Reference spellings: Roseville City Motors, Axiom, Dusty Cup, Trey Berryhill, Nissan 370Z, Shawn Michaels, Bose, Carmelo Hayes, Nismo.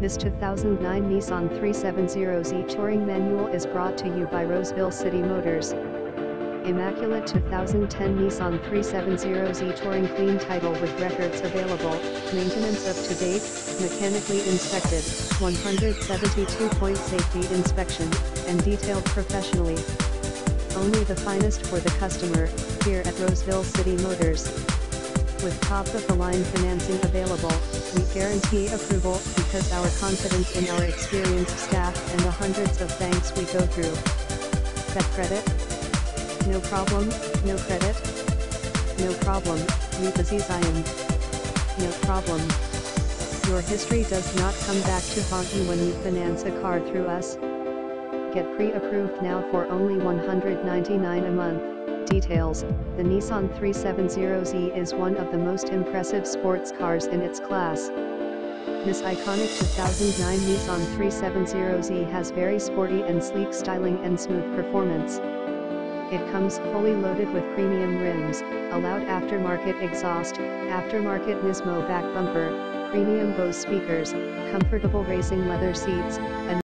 This 2009 Nissan 370Z Touring Manual is brought to you by Roseville City Motors. Immaculate 2010 Nissan 370Z Touring, clean title with records available, maintenance up to date, mechanically inspected, 172-point safety inspection, and detailed professionally. Only the finest for the customer, here at Roseville City Motors. With top-of-the-line financing available, we guarantee approval because our confidence in our experienced staff and the hundreds of banks we go through. Got credit? No problem, no credit? No problem, you Besiegen. No problem. Your history does not come back to haunt you when you finance a car through us. Get pre-approved now for only $199 a month. Details: the Nissan 370Z is one of the most impressive sports cars in its class. This iconic 2009 Nissan 370Z has very sporty and sleek styling and smooth performance. It comes fully loaded with premium rims, a loud aftermarket exhaust, aftermarket Nismo back bumper, premium Bose speakers, comfortable racing leather seats, and